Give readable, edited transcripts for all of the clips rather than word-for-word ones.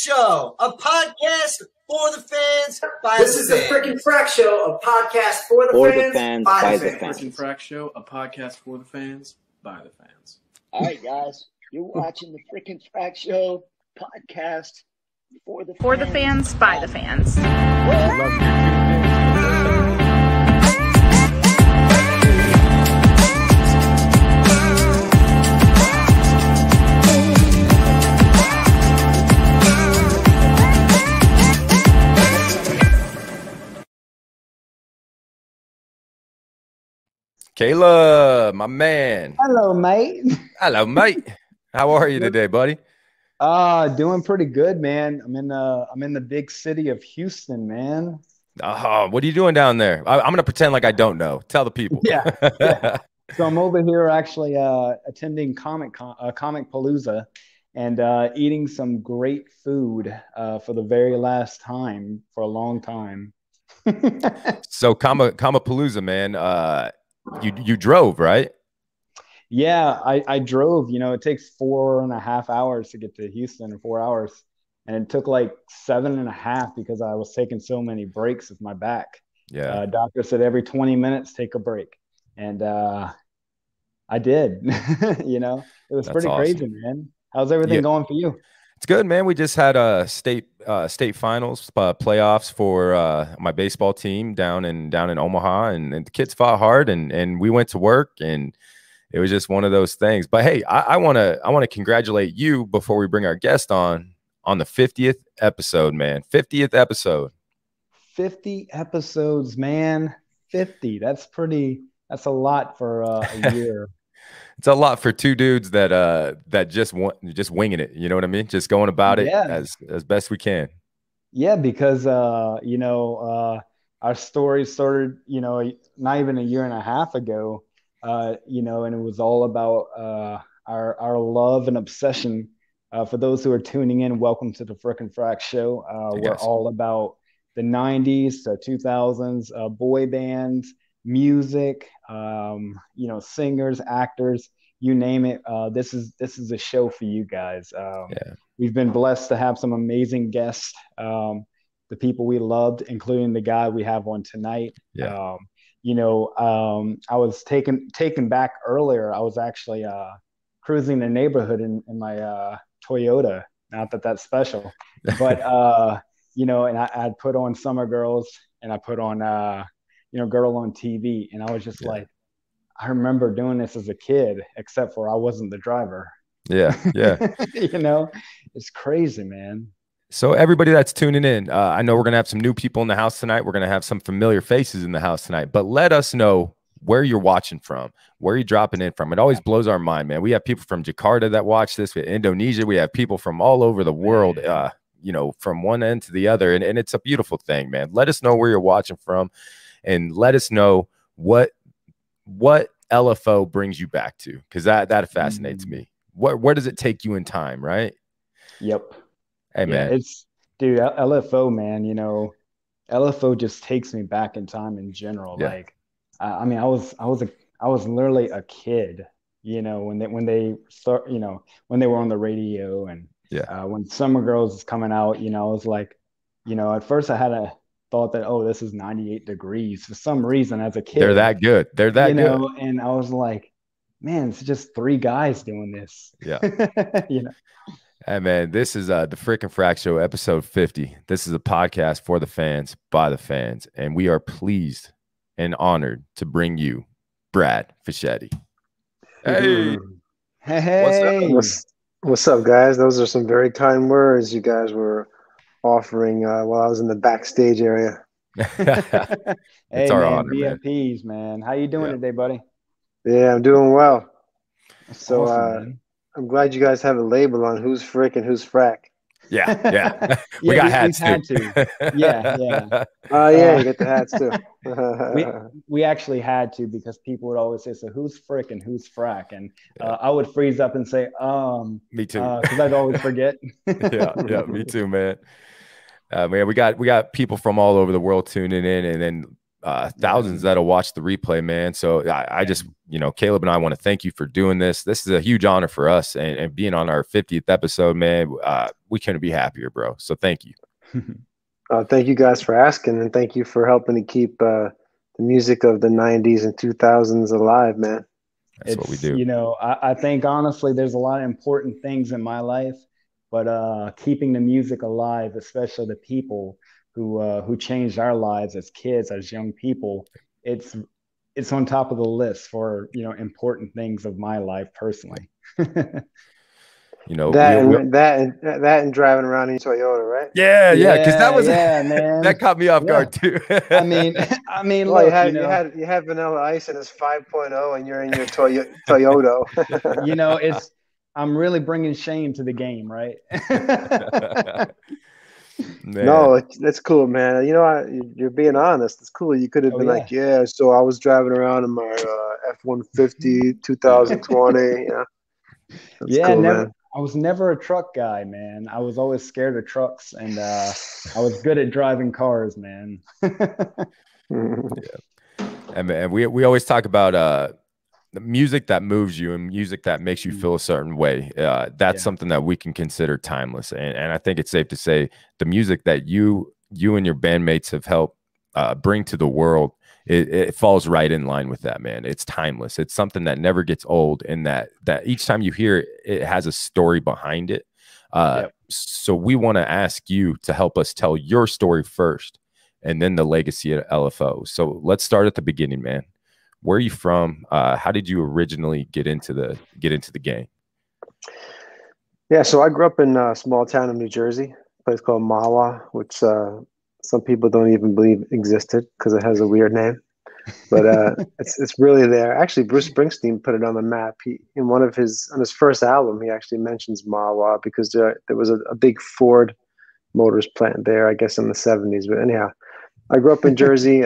Show, a podcast for the fans by this the is fans. The Frickin' Frack Show, a podcast for the fans by the fans. Frickin' Frack Show, a podcast for the fans by the fans. All right, guys, you're watching the Frickin' Frack Show podcast for the fans by the fans. Love you. Kayla, my man. Hello, mate. Hello, mate. How are you today, buddy? Doing pretty good, man. I'm in the big city of Houston, man. What are you doing down there? I'm gonna pretend like I don't know. Tell the people. Yeah. So I'm over here actually attending Comicpalooza and eating some great food for the very last time for a long time. So Comicpalooza, man. You drove, right? Yeah, I drove. You know, it takes 4.5 hours to get to Houston, or 4 hours, and it took like 7.5 because I was taking so many breaks with my back. Yeah, doctor said every 20 minutes take a break, and I did. You know, it was pretty crazy, man. How's everything going for you? It's good, man. We just had a state finals playoffs for my baseball team down in Omaha, and the kids fought hard, and we went to work, and it was just one of those things. But hey, I wanna congratulate you before we bring our guest on the 50th episode, man. 50th episode. 50 episodes, man. 50. That's a lot for a year. It's a lot for two dudes that just winging it. You know what I mean? Just going about it as best we can. Yeah, because our story started, you know, not even a 1.5 years ago, you know, and it was all about our love and obsession. For those who are tuning in, welcome to the Frickin' Frack Show. We're all about the 90s to 2000s, boy bands, music, you know, singers, actors, you name it. This is a show for you guys. We've been blessed to have some amazing guests, the people we loved, including the guy we have on tonight. You know, I was taken back earlier. I was actually cruising the neighborhood in my Toyota, not that that's special, but you know, and I put on Summer Girls, and I put on you know, Girl on TV. And I was just like, I remember doing this as a kid, except for I wasn't the driver. Yeah. You know, it's crazy, man. So everybody that's tuning in, I know we're going to have some new people in the house tonight. We're going to have some familiar faces in the house tonight, but let us know where you're watching from, where you're dropping in from. It always blows our mind, man. We have people from Jakarta that watch this, we have Indonesia. We have people from all over the world, you know, from one end to the other. And it's a beautiful thing, man. Let us know where you're watching from. And let us know what LFO brings you back to, because that fascinates me. Where does it take you in time, right? Yep. Hey, man. It's, dude, LFO, man, you know, LFO just takes me back in time in general. Yeah. Like, I mean, I was literally a kid, you know, when they were on the radio, and when Summer Girls was coming out, you know, I was like, you know, at first I had a thought that, oh, this is 98 Degrees for some reason as a kid. They're that good. They're that good. You know, and I was like, man, it's just three guys doing this. Yeah. You know. Hey, man, this is the Frickin' Frack Show, episode 50. This is a podcast for the fans by the fans, and we are pleased and honored to bring you Brad Fischetti. Hey. What's up, guys? Those are some very kind words you guys were offering while I was in the backstage area. Hey, our man, honor, VIPs, man. How you doing today, buddy? Yeah, I'm doing well. That's so awesome, I'm glad you guys have a label on who's frick and who's frack. Yeah. We got hats too. Yeah. Oh, yeah, you get the hats too. we actually had to, because people would always say, so who's frick and who's frack? And I would freeze up and say, me too. Because I'd always forget. yeah, me too, man. Man, we got people from all over the world tuning in, and then thousands that'll watch the replay, man. So I just, you know, Caleb and I want to thank you for doing this. This is a huge honor for us, and being on our 50th episode, man, we couldn't be happier, bro. So thank you. Thank you guys for asking, and thank you for helping to keep the music of the 90s and 2000s alive, man. That's what we do. You know, I think honestly, there's a lot of important things in my life, but keeping the music alive, especially the people who changed our lives as kids, as young people, it's on top of the list for, you know, important things of my life personally. You know, that and driving around in Toyota, right? Yeah, yeah, because that was man. That caught me off guard too. I mean, well, look, you had Vanilla Ice and it's 5.0, and you're in your Toyota. You know, it's I'm really bringing shame to the game, right? No, that's cool, man. You know, you're being honest. It's cool. You could have been like, yeah, so I was driving around in my F-150 2020. Yeah, that's cool, never. Man. I was never a truck guy, man. I was always scared of trucks, and I was good at driving cars, man. And we always talk about the music that moves you and music that makes you feel a certain way. That's something that we can consider timeless. And I think it's safe to say the music that you and your bandmates have helped bring to the world, it falls right in line with that, man. It's timeless. It's something that never gets old, and that each time you hear it, it has a story behind it. So we want to ask you to help us tell your story first, and then the legacy at LFO. So let's start at the beginning, man. Where are you from? How did you originally get into the game? Yeah, so I grew up in a small town in New Jersey, a place called Mahwah, which some people don't even believe existed because it has a weird name, but it's really there. Actually, Bruce Springsteen put it on the map. He, in one of his, on his first album, he actually mentions Mahwah because there was a big Ford Motors plant there, I guess, in the 70s. But anyhow, I grew up in Jersey.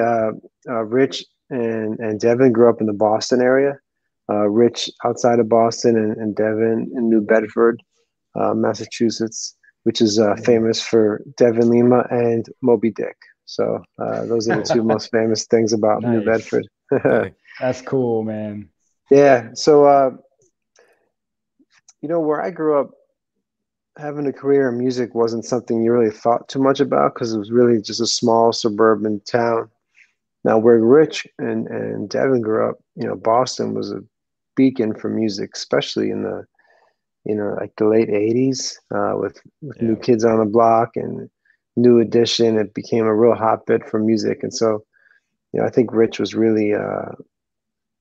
Rich and Devin grew up in the Boston area. Rich outside of Boston, and Devin in New Bedford, Massachusetts, which is famous for Devin Lima and Moby Dick. So those are the two most famous things about New Bedford. That's cool, man. Yeah. So, you know, where I grew up, having a career in music wasn't something you really thought too much about because it was really just a small suburban town. Now, where Rich and Devin grew up, you know, Boston was a beacon for music, especially in the, you know, like the late 80s with New Kids on the Block and New Edition. It became a real hotbed for music. And so, you know, I think Rich was really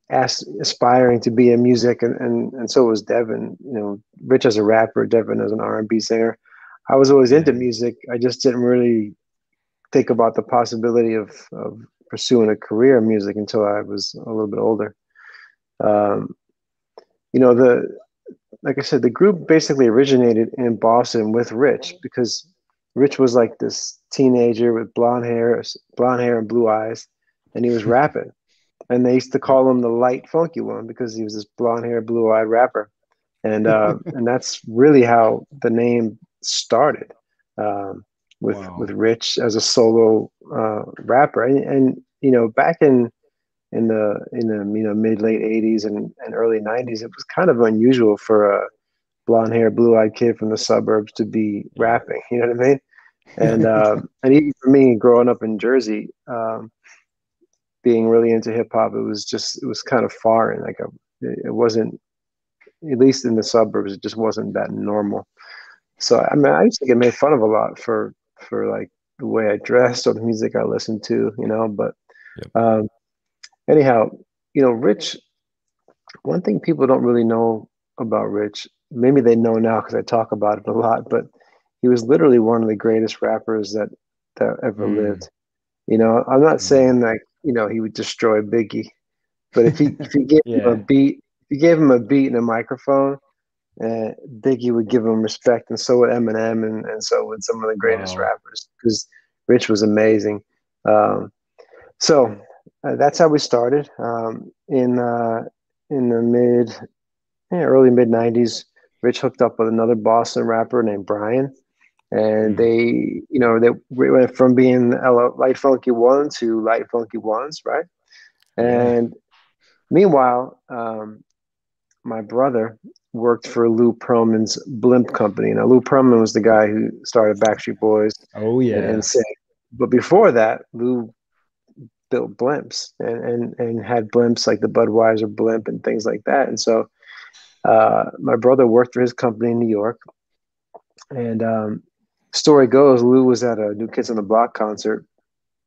aspiring to be in music, and so was Devin. You know, Rich as a rapper, Devin as an R&B singer. I was always into music. I just didn't really think about the possibility of pursuing a career in music until I was a little bit older. You know, like I said, the group basically originated in Boston with Rich because Rich was like this teenager with blonde hair and blue eyes, and he was rapping. And they used to call him the light funky one because he was this blonde hair, blue eyed rapper. And and that's really how the name started, with Rich as a solo rapper. And you know, back in the you know, mid late 80s and early 90s, it was kind of unusual for a blonde haired, blue eyed kid from the suburbs to be rapping. You know what I mean? And and even for me, growing up in Jersey, being really into hip hop, it was kind of foreign. Like it wasn't, at least in the suburbs, it just wasn't that normal. So I mean, I used to get made fun of a lot for like the way I dressed or the music I listened to, you know. But anyhow, you know, Rich, one thing people don't really know about Rich, maybe they know now because I talk about it a lot, but he was literally one of the greatest rappers that ever lived. You know, I'm not saying that, you know, he would destroy Biggie, but if he gave him a beat, if you gave him a beat and a microphone, Biggie would give him respect, and so would Eminem, and so would some of the greatest rappers, because Rich was amazing. That's how we started in the early mid 90s. Rich hooked up with another Boston rapper named Brian, And they, you know, they went from being Light Funky 1 to Light Funky 1s, right? And meanwhile, my brother worked for Lou Pearlman's blimp company. Now, Lou Pearlman was the guy who started Backstreet Boys. Oh, yeah. And NSYNC. But before that, Lou built blimps and had blimps like the Budweiser blimp and things like that. And so my brother worked for his company in New York. And story goes, Lou was at a New Kids on the Block concert.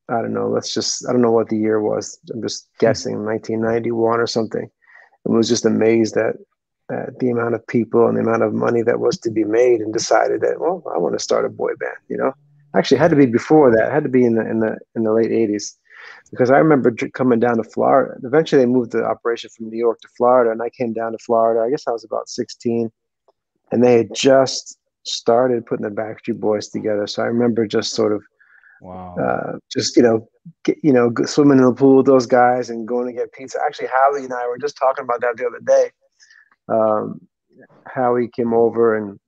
I don't know. I don't know what the year was. I'm just guessing 1991 or something. And was just amazed at the amount of people and the amount of money that was to be made, and decided that, well, I want to start a boy band, you know. Actually, it had to be before that. It had to be in the late 80s, because I remember coming down to Florida. Eventually, they moved the operation from New York to Florida, and I came down to Florida. I guess I was about 16, and they had just started putting the Backstreet Boys together. So I remember just sort of, wow, just, you know, swimming in the pool with those guys and going to get pizza. Actually, Howie and I were just talking about that the other day. Howie came over and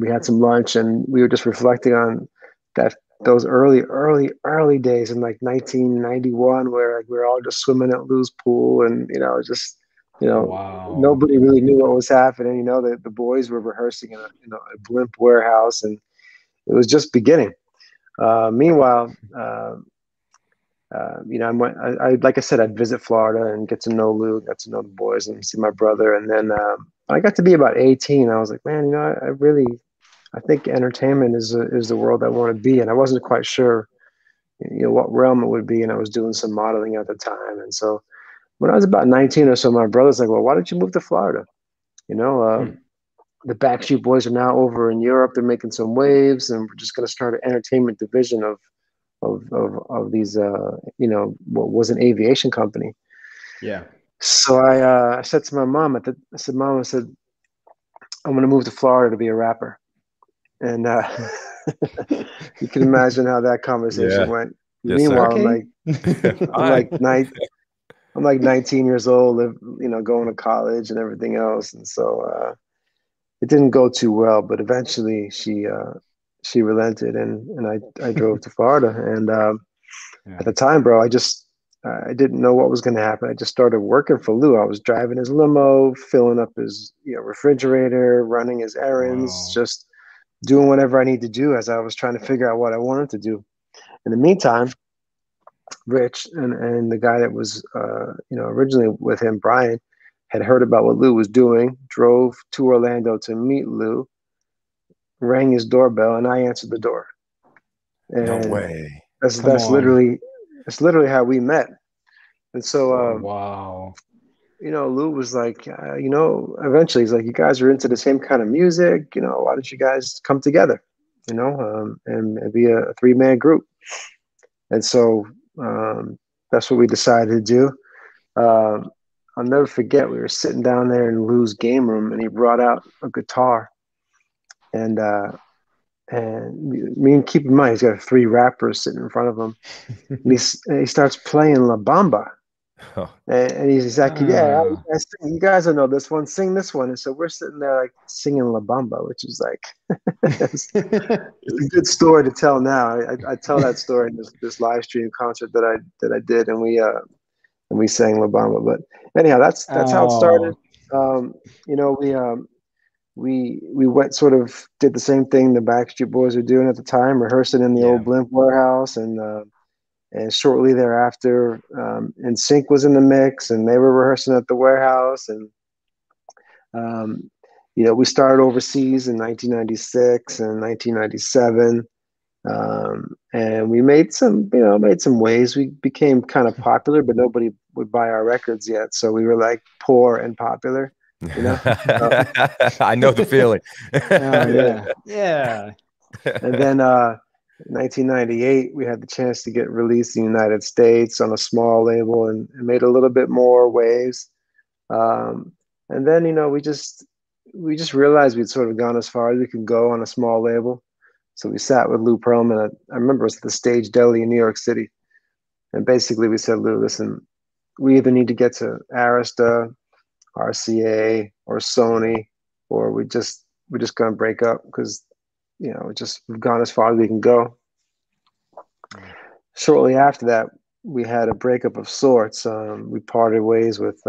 we had some lunch, and we were just reflecting on that, those early days in like 1991, where like we were all just swimming at Lou's pool, and you know, just, you know, wow, nobody really knew what was happening. You know, the boys were rehearsing in a blimp warehouse, and it was just beginning. Meanwhile, you know, I like I said, I'd visit Florida and get to know Lou, got to know the boys, and see my brother. And then I got to be about 18. I was like, man, you know, I think entertainment is the world I want to be in. I wasn't quite sure, you know, what realm it would be, and I was doing some modeling at the time. And so when I was about 19 or so, my brother's like, well, why don't you move to Florida? You know, the Backstreet Boys are now over in Europe. They're making some waves, and we're just going to start an entertainment division of these, you know, what was an aviation company. Yeah. So I said to my mom, I said, Mom, I'm going to move to Florida to be a rapper. And you can imagine how that conversation went. Yes, meanwhile, okay. I'm like 19 years old, you know, going to college and everything else. And so it didn't go too well, but eventually she relented, and I drove to Florida. And at the time, bro, I didn't know what was going to happen. I just started working for Lou. I was driving his limo, filling up his, you know, refrigerator, running his errands, just doing whatever I need to do as I was trying to figure out what I wanted to do. In the meantime, Rich and the guy that was, you know, originally with him, Brian, had heard about what Lou was doing, drove to Orlando to meet Lou, rang his doorbell, and I answered the door. And no way. That's literally how we met. And so, you know, Lou was like, you know, eventually he's like, you guys are into the same kind of music, you know, why don't you guys come together, you know, and be a three-man group. And so that's what we decided to do. I'll never forget, we were sitting down there in Lou's game room, and he brought out a guitar. And I mean, keep in mind, he's got three rappers sitting in front of him. and he starts playing La Bamba. Oh. And he's like, yeah, you guys don't know this one. Sing this one. And so we're sitting there like singing La Bamba, which is like it's a good story to tell now. I tell that story in this live stream concert that I did, and we sang La Bamba. But anyhow, that's how it started. You know, we went, sort of did the same thing the Backstreet Boys were doing at the time, rehearsing in the old blimp warehouse, and shortly thereafter, NSYNC was in the mix, and they were rehearsing at the warehouse. And, you know, we started overseas in 1996 and 1997. And we made some waves. We became kind of popular, but nobody would buy our records yet. So we were like poor and popular, you know? I know the feeling. Yeah. And then, 1998, we had the chance to get released in the United States on a small label, and made a little bit more waves. And then, you know, we just realized we'd sort of gone as far as we could go on a small label. So we sat with Lou Pearlman. I remember it was at the Stage Deli in New York City. And basically we said, Lou, listen, we either need to get to Arista, RCA, or Sony, or we're just going to break up, because you know, just we've gone as far as we can go. Shortly after that, we had a breakup of sorts. We parted ways with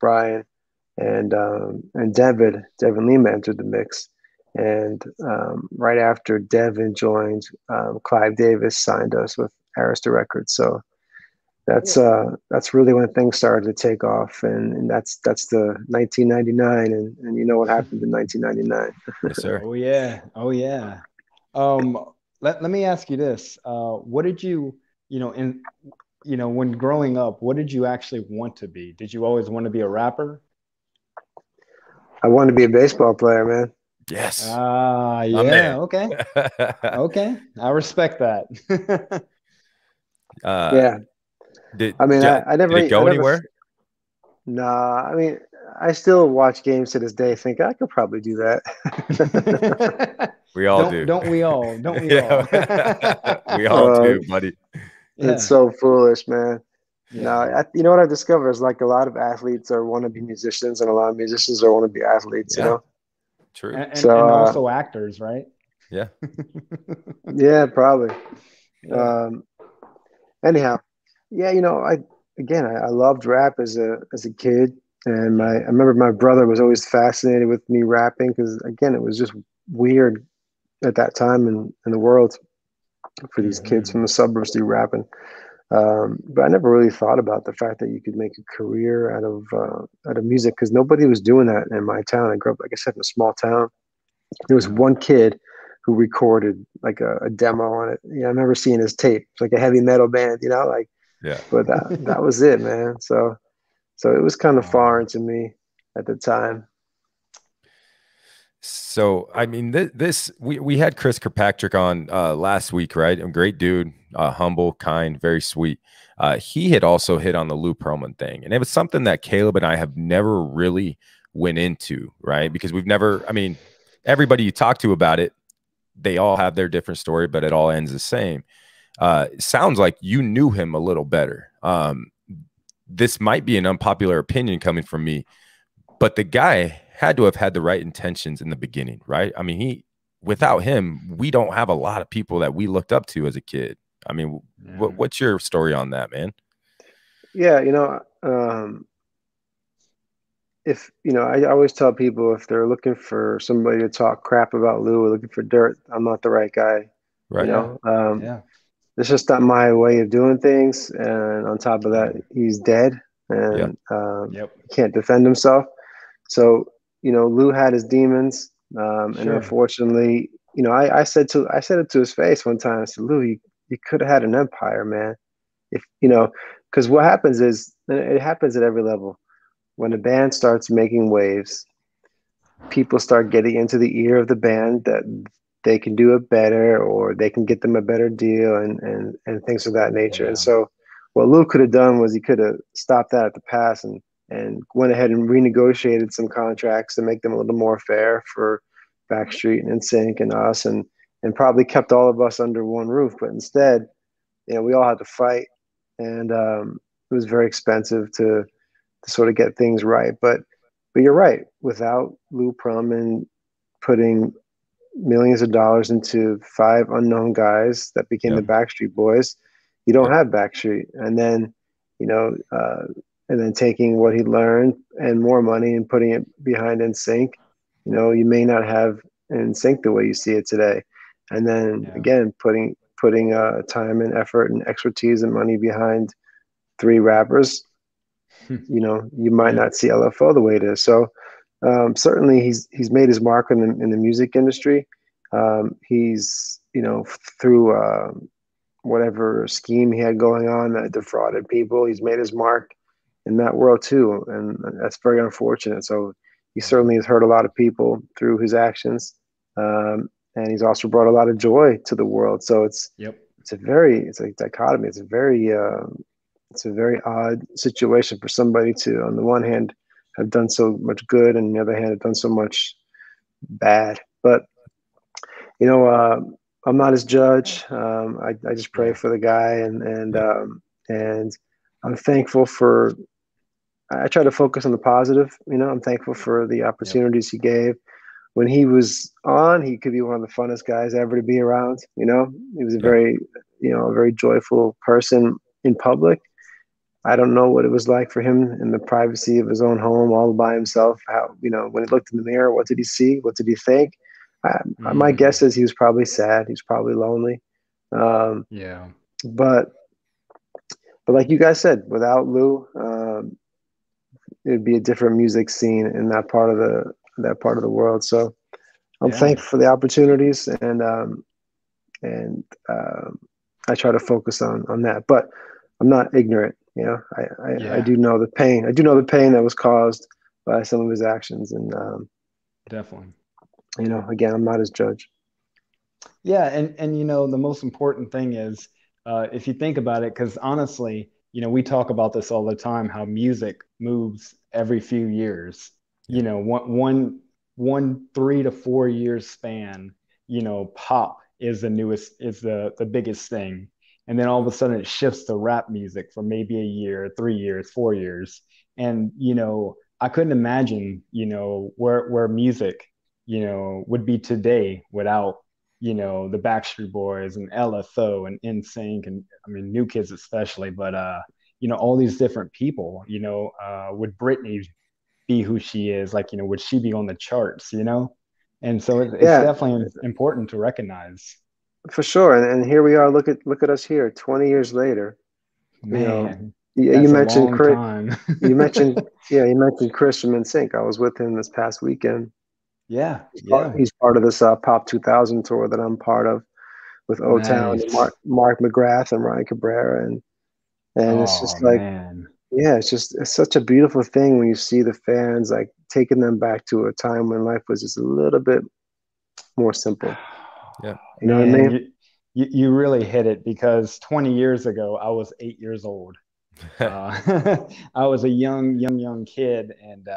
Brian, and Devin Lima entered the mix. And right after Devin joined, Clive Davis signed us with Arista Records. So that's really when things started to take off, and that's the 1999, and you know what happened in 1999. Yes, sir. Oh yeah. Let me ask you this: what did you, when growing up, what did you actually want to be? Did you always want to be a rapper? I wanted to be a baseball player, man. Yes. Yeah. Okay. Okay. I respect that. Yeah. Did it go anywhere? Nah. I mean, I still watch games to this day. Think I could probably do that. We all do. Don't we all? Don't we all? We all do, buddy. Yeah. It's so foolish, man. Yeah. No, you know what I've discovered is like a lot of athletes are want to be musicians, and a lot of musicians are want to be athletes. Yeah. You know. True. And also actors, right? Yeah. Yeah, probably. Yeah. Anyhow, yeah, I loved rap as a kid, and I remember my brother was always fascinated with me rapping because, again, it was just weird at that time in the world for these kids from the suburbs to be rapping. But I never really thought about the fact that you could make a career out of music because nobody was doing that in my town. I grew up, like I said, in a small town. There was one kid who recorded like a demo on it. Yeah, I remember seeing his tape. It's like a heavy metal band, Yeah. But that was it, man. So it was kind of foreign to me at the time. So, I mean, we had Chris Kirkpatrick on last week, right? A great dude, humble, kind, very sweet. He had also hit on the Lou Pearlman thing. And it was something that Caleb and I have never really went into, right? Because we've never, I mean, everybody you talk to about it, they all have their different story, but it all ends the same. Sounds like you knew him a little better. This might be an unpopular opinion coming from me, but the guy had to have had the right intentions in the beginning, right? I mean, without him, we don't have a lot of people that we looked up to as a kid. I mean, what's your story on that, man? Yeah, I always tell people if they're looking for somebody to talk crap about Lou or looking for dirt, I'm not the right guy. Right. It's just not my way of doing things. And on top of that, he's dead and can't defend himself. So, Lou had his demons, and unfortunately, I said it to his face one time. I said, "Lou, you could have had an empire, man. If because what happens is it happens at every level. When a band starts making waves, people start getting into the ear of the band that they can do it better, or they can get them a better deal, and things of that nature. Yeah. And so, what Lou could have done was he could have stopped that at the pass and went ahead and renegotiated some contracts to make them a little more fair for Backstreet and NSYNC and us, and probably kept all of us under one roof. But instead, we all had to fight, and it was very expensive to sort of get things right. But you're right. Without Lou Pearlman putting millions of dollars into 5 unknown guys that became the Backstreet Boys, you don't have Backstreet. And then, taking what he learned and more money and putting it behind NSYNC, you may not have NSYNC the way you see it today. And then again, putting time and effort and expertise and money behind 3 rappers, you might not see LFO the way it is. So certainly he's made his mark in the music industry. He's through whatever scheme he had going on that defrauded people, he's made his mark in that world too, and that's very unfortunate. So he certainly has hurt a lot of people through his actions, and he's also brought a lot of joy to the world. So it's a dichotomy. It's a very odd situation for somebody to, on the one hand, have done so much good, and on the other hand, have done so much bad. But I'm not his judge. I just pray for the guy, and I'm thankful for, I try to focus on the positive. I'm thankful for the opportunities he gave. when he was on, he could be one of the funnest guys ever to be around. You know, he was a very, you know, a very joyful person in public. I don't know what it was like for him in the privacy of his own home, all by himself. How, you know, when he looked in the mirror, what did he see? What did he think? My guess is he was probably sad. He was probably lonely. But like you guys said, without Lou, it'd be a different music scene in that part of the world. So I'm thankful for the opportunities, and I try to focus on that. But I'm not ignorant, you know. I do know the pain. I do know the pain that was caused by some of his actions, and definitely, you know, again, I'm not his judge. Yeah, and you know, the most important thing is if you think about it, because honestly, you know, we talk about this all the time, how music moves every few years. You know, one 3 to 4 year span, you know, pop is the biggest thing. And then all of a sudden it shifts to rap music for maybe a year, 3 years, 4 years. And, you know, I couldn't imagine, you know, where music, you know, would be today without, you know, the Backstreet Boys and LFO and NSYNC and, I mean, New Kids especially, but, you know, all these different people, you know, would Britney be who she is? Like, you know, would she be on the charts, you know? And so it's definitely important to recognize. For sure. And here we are. Look at us here 20 years later. Man, you know, you mentioned Chris from NSYNC. I was with him this past weekend. Yeah, he's part of this Pop 2000 tour that I'm part of with O-Town, nice. Mark McGrath and Ryan Cabrera, and it's just like, man. Yeah, it's such a beautiful thing when you see the fans, like, taking them back to a time when life was just a little bit more simple. Yeah, you know what I mean. You really hit it, because 20 years ago I was 8 years old. I was a young kid, and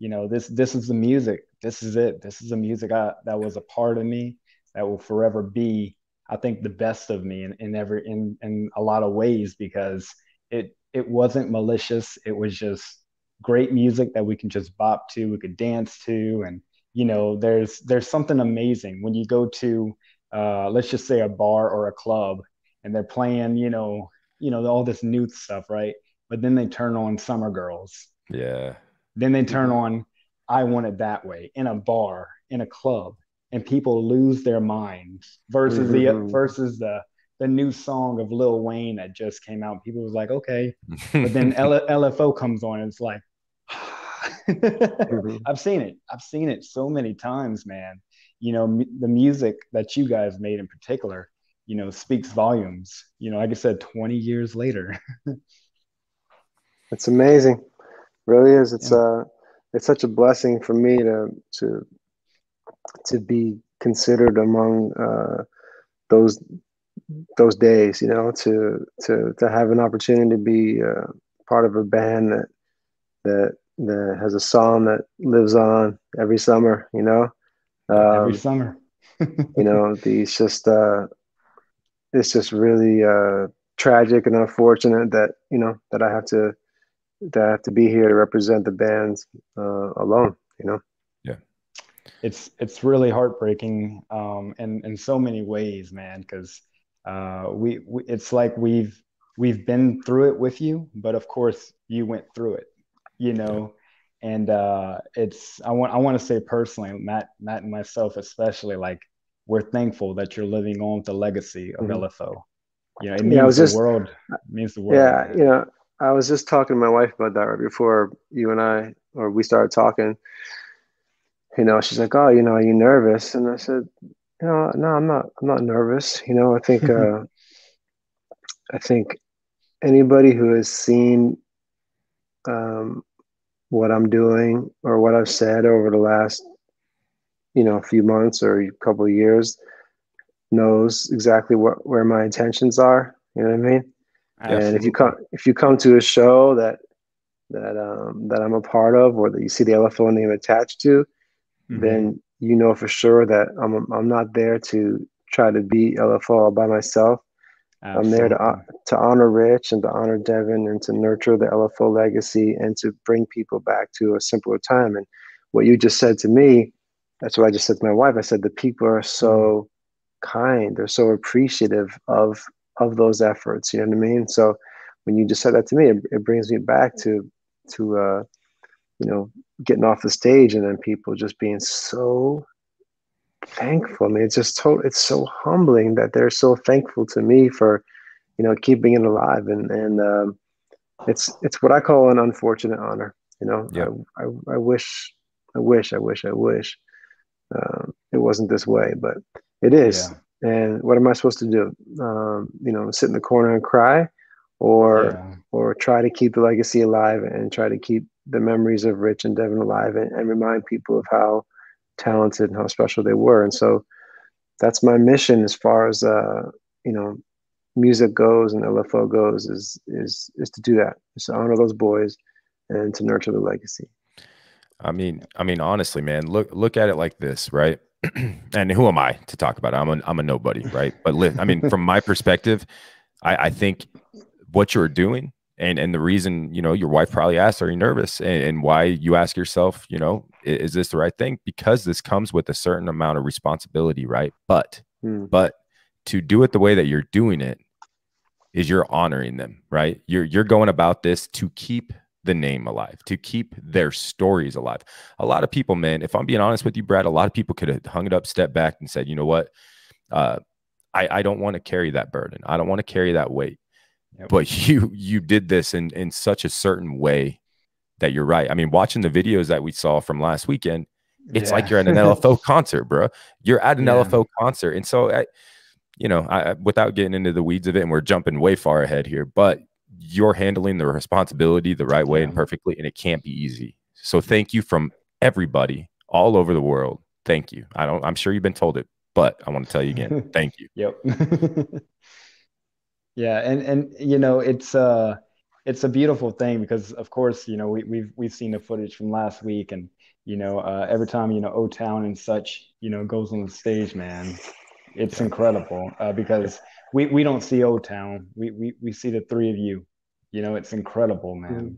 you know, this is the music. This is it. This is the music that was a part of me, that will forever be, I think, the best of me in a lot of ways, because it wasn't malicious. It was just great music that we can just bop to, we could dance to. And, you know, there's something amazing when you go to, let's just say, a bar or a club, and they're playing, you know, all this new stuff, right? But then they turn on Summer Girls. Yeah. Then they turn on I Want It That Way in a bar, in a club, and people lose their minds versus the new song of Lil Wayne that just came out. People was like, okay. But then LFO comes on, and it's like, I've seen it so many times, man. You know, the music that you guys made in particular, you know, speaks volumes, you know, like I said, 20 years later. It's amazing. Really is. It's such a blessing for me to be considered among those days. You know, to have an opportunity to be part of a band that has a song that lives on every summer. You know, every summer. You know, it's just really tragic and unfortunate that, you know, that I have to. That I have to be here to represent the band alone, you know? Yeah. It's really heartbreaking in so many ways, man, because we it's like we've been through it with you, but of course you went through it, you know? Yeah. And I want to say personally, Matt and myself especially, like, we're thankful that you're living on with the legacy of LFO. You know, it means the world. Yeah, man. You know, I was just talking to my wife about that right before we started talking. You know, she's like, "Oh, you know, are you nervous?" And I said, "You know, no, I'm not nervous. You know, I think anybody who has seen what I'm doing or what I've said over the last, you know, few months or a couple of years knows exactly where my intentions are. You know what I mean?" Absolutely. And if you come to a show that I'm a part of, or that you see the LFO name attached to, then you know for sure that I'm not there to try to be LFO all by myself. Absolutely. I'm there to honor Rich and to honor Devin and to nurture the LFO legacy and to bring people back to a simpler time. And what you just said to me that's what I just said to my wife. I said, the people are so kind. They're so appreciative of those efforts. You know what I mean? So when you just said that to me, it brings me back to you know, getting off the stage and then people just being so thankful. I mean, it's just it's so humbling that they're so thankful to me for, you know, keeping it alive. And it's what I call an unfortunate honor. You know, yeah. I wish it wasn't this way, but it is. Yeah. And what am I supposed to do? You know, sit in the corner and cry, or try to keep the legacy alive and try to keep the memories of Rich and Devin alive and remind people of how talented and how special they were. And so that's my mission as far as, you know, music goes and LFO goes is to do that, is to honor those boys and to nurture the legacy. I mean, honestly, man, look at it like this, right? And who am I to talk about it? I'm a nobody, right? But I mean, from my perspective, I think what you're doing and the reason, you know, your wife probably asked, are you nervous? And why you ask yourself, you know, is this the right thing? Because this comes with a certain amount of responsibility, right? But to do it the way that you're doing it is you're honoring them, right? You're going about this to keep the name alive, to keep their stories alive. A lot of people, man, if I'm being honest with you, Brad, a lot of people could have hung it up, stepped back and said, you know what? I don't want to carry that burden. I don't want to carry that weight. Yep. But you did this in such a certain way that you're right. I mean, watching the videos that we saw from last weekend, it's like you're at an LFO concert, bro. You're at an LFO concert. And so, I, without getting into the weeds of it, and we're jumping way far ahead here, but you're handling the responsibility the right way and perfectly, and it can't be easy. So thank you from everybody all over the world. Thank you. I'm sure you've been told it, but I want to tell you again, thank you. Yep. Yeah. And you know, it's a beautiful thing because of course, you know, we've seen the footage from last week and, you know, every time, you know, O-Town and such, you know, goes on the stage, man, it's incredible because we don't see O-Town. We see the three of you, you know, it's incredible, man.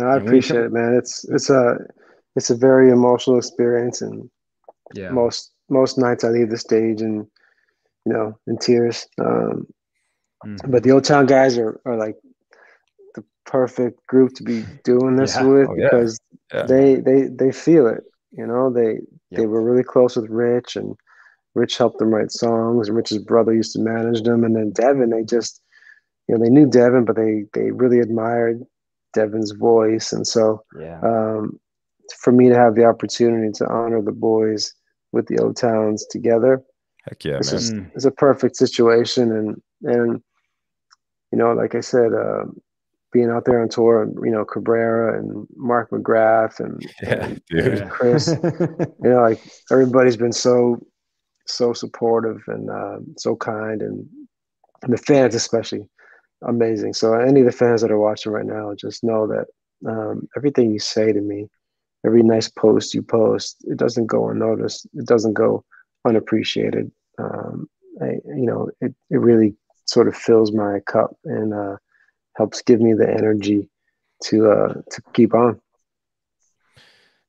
No, I appreciate it, man. It's a very emotional experience. And most nights I leave the stage and, you know, in tears. But the O-Town guys are like the perfect group to be doing this with because they feel it, you know, they were really close with Rich and Rich helped them write songs and Rich's brother used to manage them. And then Devin, they just, you know, they knew Devin, but they really admired Devin's voice. And so for me to have the opportunity to honor the boys with the O-Towns together, heck yeah, man. It's a perfect situation. And, you know, like I said, being out there on tour and, you know, Cabrera and Mark McGrath and Chris, you know, like everybody's been so supportive and so kind, and the fans especially, amazing. So any of the fans that are watching right now, just know that everything you say to me, every nice post you post, it doesn't go unnoticed. It doesn't go unappreciated. You know, it really sort of fills my cup and helps give me the energy to keep on.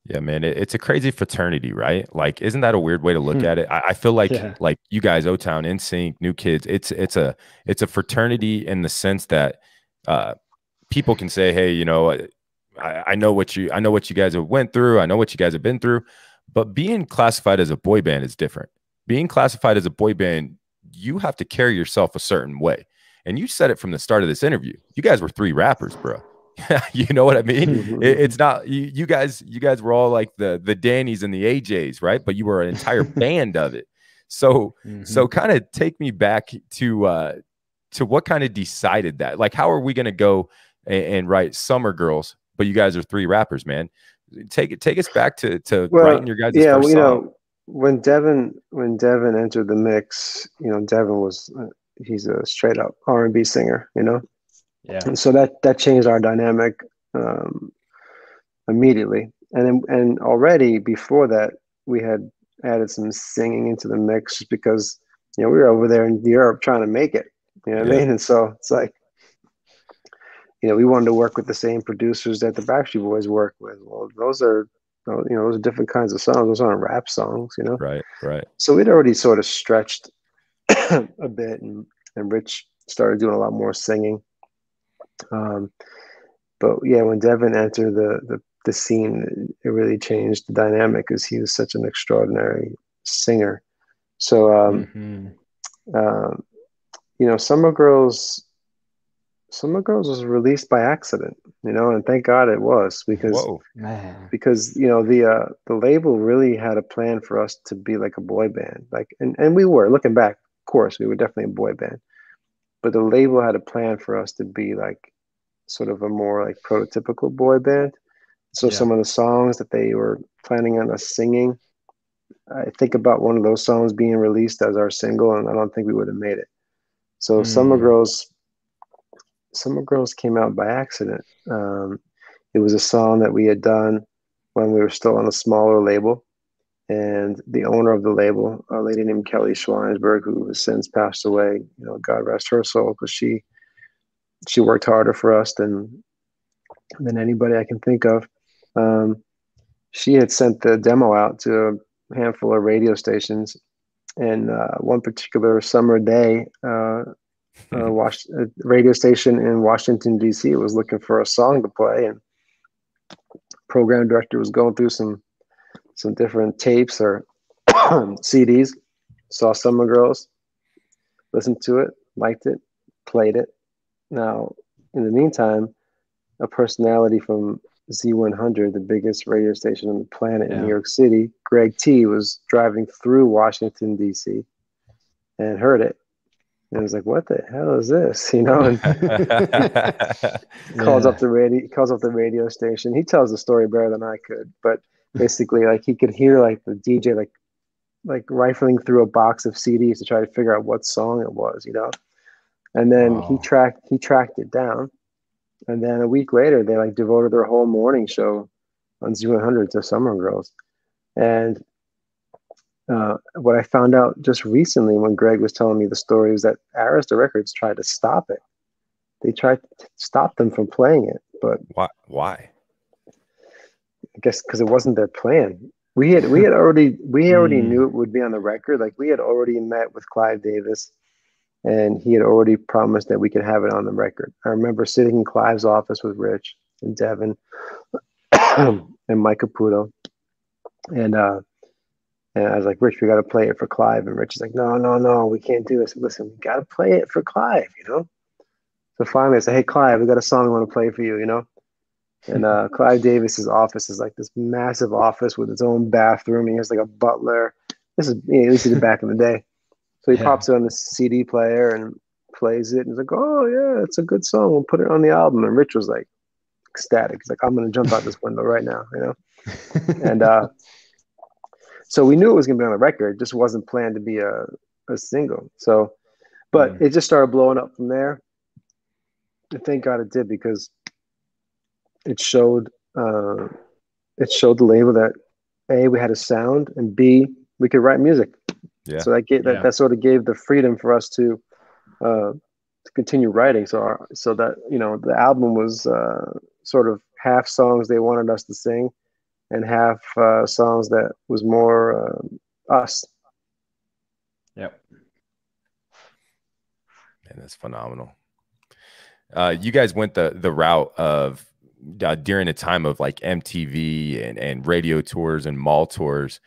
Yeah, man, it's a crazy fraternity, right? Like, isn't that a weird way to look at it? I feel like like you guys, O-Town, NSYNC, New Kids, it's a fraternity in the sense that people can say, hey, you know, I know what you guys have went through, I know what you guys have been through, but being classified as a boy band is different. Being classified as a boy band, you have to carry yourself a certain way, and you said it from the start of this interview. You guys were three rappers, bro. You know what I mean? It's not you guys were all like the Dannies and the AJs, right? But you were an entire band of it. So so kind of take me back to what kind of decided that. Like, how are we gonna go and write Summer Girls? But you guys are three rappers, man. Take us back to writing your guys' first song. You know, when Devin entered the mix, you know, Devin was he's a straight up R&B singer, you know. Yeah. And so that changed our dynamic immediately. And already before that, we had added some singing into the mix just because, you know, we were over there in Europe trying to make it, you know what I mean? And so it's like, you know, we wanted to work with the same producers that the Backstreet Boys work with. Well, those are you know, those different kinds of songs. Those aren't rap songs, you know? Right, right. So we'd already sort of stretched a bit, and Rich started doing a lot more singing. But yeah, when Devin entered the scene, it really changed the dynamic, because he was such an extraordinary singer. So, you know, Summer Girls was released by accident, you know, and thank God it was, because, you know, the label really had a plan for us to be like a boy band, like, and we were, looking back, of course, we were definitely a boy band, but the label had a plan for us to be like sort of a more like prototypical boy band. So some of the songs that they were planning on us singing, I think about one of those songs being released as our single, and I don't think we would have made it. So Summer Girls came out by accident. It was a song that we had done when we were still on a smaller label, and the owner of the label, a lady named Kelly Schweinsberg, who has since passed away, you know, God rest her soul, because she worked harder for us than anybody I can think of. She had sent the demo out to a handful of radio stations, and one particular summer day, a radio station in Washington, D.C. was looking for a song to play, and program director was going through some different tapes or CDs, saw Summer Girls, listened to it, liked it, played it. Now, in the meantime, a personality from Z100, the biggest radio station on the planet in New York City, Greg T, was driving through Washington, D.C. and heard it. And I was like, what the hell is this? You know, and calls up the radio station. He tells the story better than I could, but basically like he could hear like the DJ like rifling through a box of CDs to try to figure out what song it was, you know? And then he tracked it down. And then a week later, they like devoted their whole morning show on Z100 to Summer Girls. And what I found out just recently when Greg was telling me the story is that Arista Records tried to stop it. They tried to stop them from playing it, but why? I guess because it wasn't their plan. We already knew it would be on the record. Like we had already met with Clive Davis, and he had already promised that we could have it on the record. I remember sitting in Clive's office with Rich and Devin and Mike Caputo. And I was like, Rich, we got to play it for Clive. And Rich is like, no, we can't do this. Listen, we got to play it for Clive, you know? So finally I said, hey, Clive, we got a song we want to play for you, you know? And Clive Davis's office is like this massive office with its own bathroom. And he has like a butler. This is, you know, this is back in the day. So he pops it on the CD player and plays it. And he's like, oh, yeah, it's a good song. We'll put it on the album. And Rich was like ecstatic. He's like, I'm going to jump out this window right now, you know? And so we knew it was going to be on the record. It just wasn't planned to be a single. So, but it just started blowing up from there. And thank God it did, because it showed the label that A, we had a sound, and B, we could write music. Yeah. So that sort of gave the freedom for us to continue writing. So that, you know, the album was sort of half songs they wanted us to sing, and half songs that was more us. Yep. Man, that's phenomenal. You guys went the route of during a time of like MTV and radio tours and mall tours.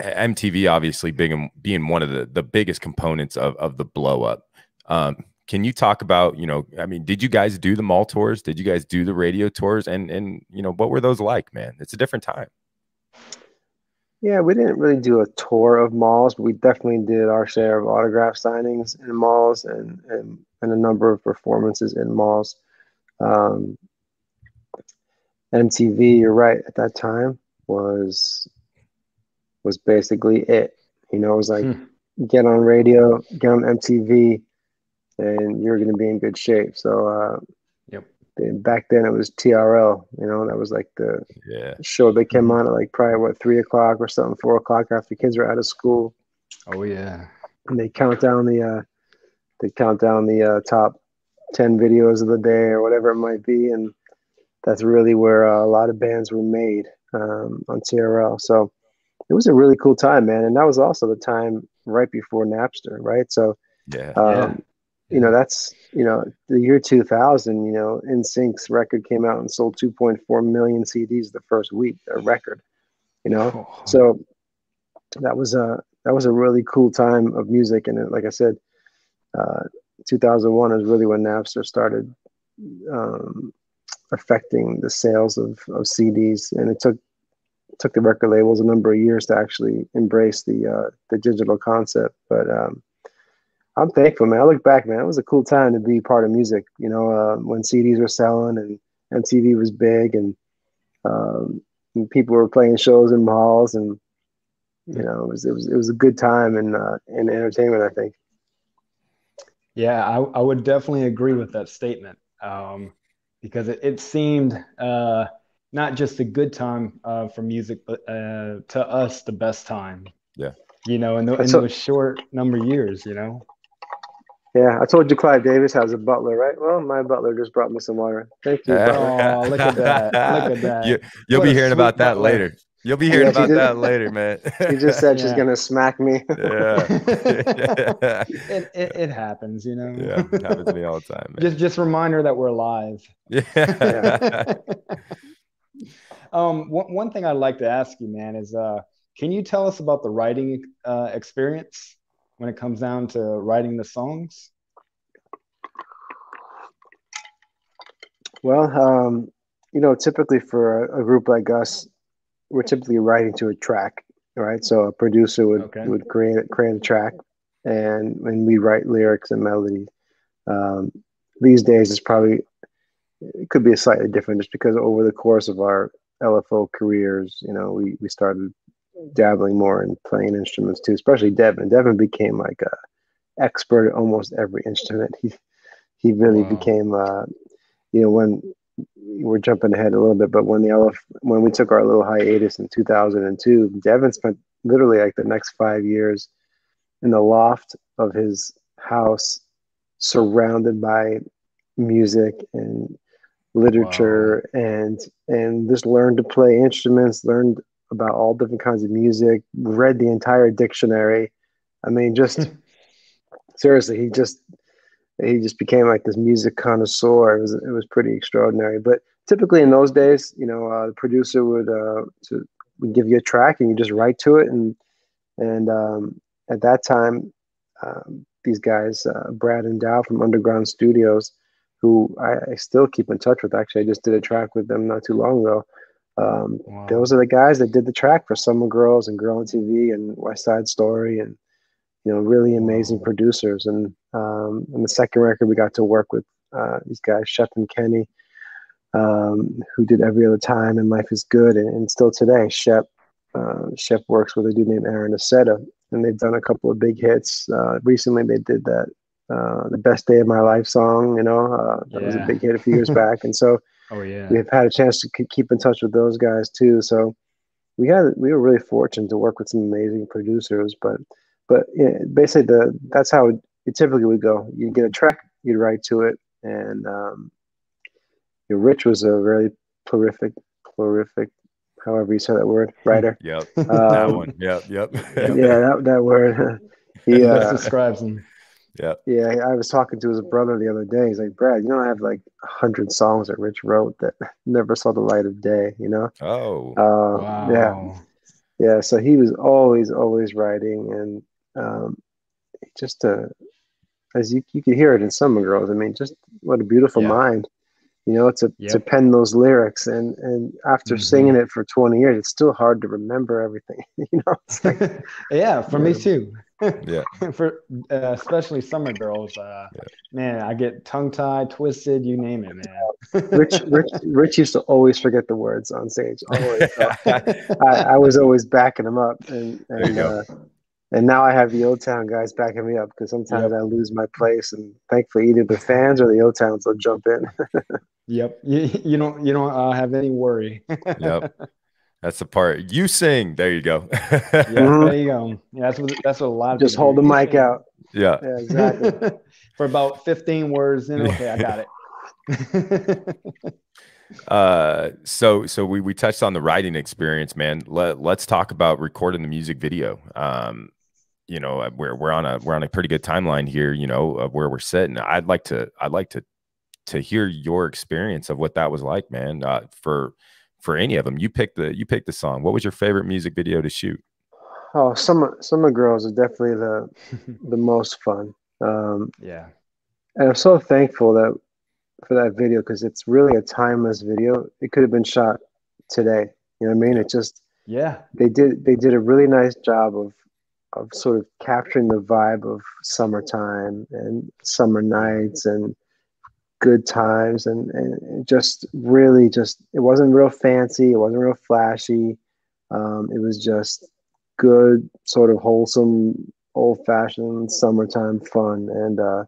MTV obviously being one of the biggest components of the blow up. Can you talk about, you know, I mean, did you guys do the mall tours? Did you guys do the radio tours? And you know, what were those like, man? It's a different time. Yeah, we didn't really do a tour of malls, but we definitely did our share of autograph signings in malls and a number of performances in malls. MTV, you're right, at that time was basically it. You know, it was like get on radio, get on MTV, and you're going to be in good shape. So back then it was TRL, you know, that was like the show that came on at like probably 3 o'clock or something, 4 o'clock after kids were out of school. Oh yeah. And they count down the top 10 videos of the day or whatever it might be. And that's really where a lot of bands were made on TRL. So it was a really cool time, man. And that was also the time right before Napster, right? So, you know, that's, you know, the year 2000, you know, NSYNC's record came out and sold 2.4 million CDs the first week, their record, you know? Oh. So that was a really cool time of music. And it, like I said, 2001 is really when Napster started affecting the sales of CDs, and it took the record labels a number of years to actually embrace the digital concept. But I'm thankful, man. I look back, man, it was a cool time to be part of music, you know, when CDs were selling and MTV was big, and people were playing shows in malls, and you know, it was a good time in entertainment, I think. Yeah, I would definitely agree with that statement, because it seemed not just a good time for music, but to us, the best time. Yeah. You know, in those short number of years, you know. Yeah, I told you Clive Davis has a butler, right? Well, my butler just brought me some water. Thank you. Oh, look at that. Look at that. You'll be hearing about that later. You'll be hearing about that later, man. She just said she's going to smack me. It happens, you know. Yeah, it happens to me all the time, man. Just reminder that we're alive. Yeah. One thing I'd like to ask you, man, is can you tell us about the writing experience when it comes down to writing the songs? Well, you know, typically for a group like us, we're typically writing to a track, right? So a producer would create a track, and we write lyrics and melody. These days, it could be slightly different, just because over the course of our LFO careers, you know, we started dabbling more in playing instruments too. Especially Devin. Devin became like an expert at almost every instrument. He really became, you know, when. We're jumping ahead a little bit, but when we took our little hiatus in 2002, Devin spent literally like the next 5 years in the loft of his house, surrounded by music and literature, and just learned to play instruments, learned about all different kinds of music, read the entire dictionary. I mean, just seriously, he just became like this music connoisseur. It was pretty extraordinary. But typically in those days, you know, the producer would give you a track and you just write to it. And at that time, these guys, Brad and Dow from Underground Studios, who I still keep in touch with. Actually, I just did a track with them not too long ago. Those are the guys that did the track for Summer Girls and Girl on TV and West Side Story, and you know, really amazing producers. And in the second record, we got to work with these guys, Shep and Kenny, who did Every Other Time and Life Is Good, and still today, Shep works with a dude named Aaron Aceta, and they've done a couple of big hits. Recently, they did that the Best Day of My Life song. You know, that was a big hit a few years back, and so we've had a chance to keep in touch with those guys too. So we were really fortunate to work with some amazing producers, but basically that's how it typically would go. You'd get a track, you'd write to it, and Rich was a very prolific, however you say that word, writer. Yep, that one. Yep. that word. He describes him. Yeah, I was talking to his brother the other day. He's like, Brad, you know, I have like 100 songs that Rich wrote that never saw the light of day, you know? Oh, wow. Yeah, so he was always writing, and just as you could hear it in Summer Girls. I mean, just what a beautiful mind, you know, to pen those lyrics, and after singing it for 20 years, it's still hard to remember everything, you know. It's like, for me too. For especially Summer Girls, man, I get tongue tied, twisted, you name it, man. Rich used to always forget the words on stage. Always, so I was always backing him up, and now I have the O-Town guys backing me up, because sometimes I lose my place, and thankfully either the fans or the O-Towns will jump in. You don't have any worry. That's the part. You sing. There you go. There you go. Yeah, that's what a lot of just hold the mic out. Yeah, exactly. For about 15 words, and okay, I got it. So we touched on the writing experience, man. Let's talk about recording the music video. You know, we're on a pretty good timeline here, you know, of where we're sitting. I'd like to hear your experience of what that was like, man. For any of them, you picked the song. What was your favorite music video to shoot? Oh, Summer Girls is definitely the most fun. Yeah, and I'm so thankful for that video, because it's really a timeless video. It could have been shot today. You know what I mean? It just, yeah, they did a really nice job of sort of capturing the vibe of summertime and summer nights and good times, and just really just, it wasn't real fancy, it wasn't real flashy. It was just good, sort of wholesome, old-fashioned summertime fun, and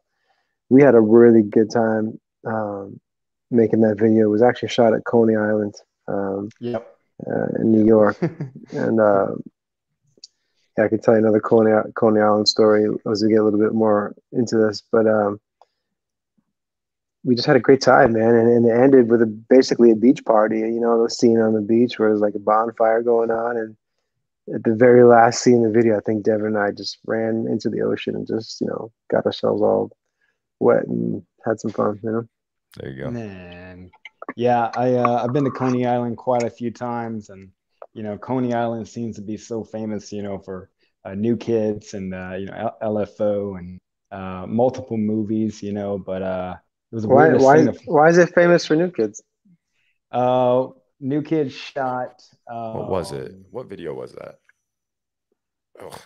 we had a really good time making that video. It was actually shot at Coney Island, yep, in New York, and I could tell you another Coney Island story as we get a little bit more into this, but we just had a great time, man, and it ended with basically a beach party. You know, the scene on the beach where there's like a bonfire going on, and at the very last scene of the video, I think Devin and I just ran into the ocean and just, you know, got ourselves all wet and had some fun, you know? There you go. Man. Yeah, I've been to Coney Island quite a few times, and, you know, Coney Island seems to be so famous, you know, for New Kids and, you know, LFO and multiple movies, you know, but it was a weirdest thing. Why is it famous for New Kids? New Kids shot. What was it? What video was that? Oh,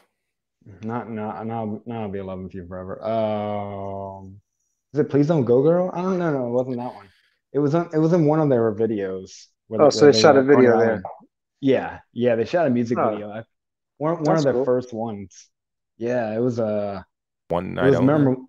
not I'll Be in Love With You Forever. Is it Please Don't Go Girl? I don't know. No, it wasn't that one. It was in one of their videos. Oh, so they shot a video there. Yeah, they shot a music video. One of their cool. first ones. Yeah, it was one night. It was memorable.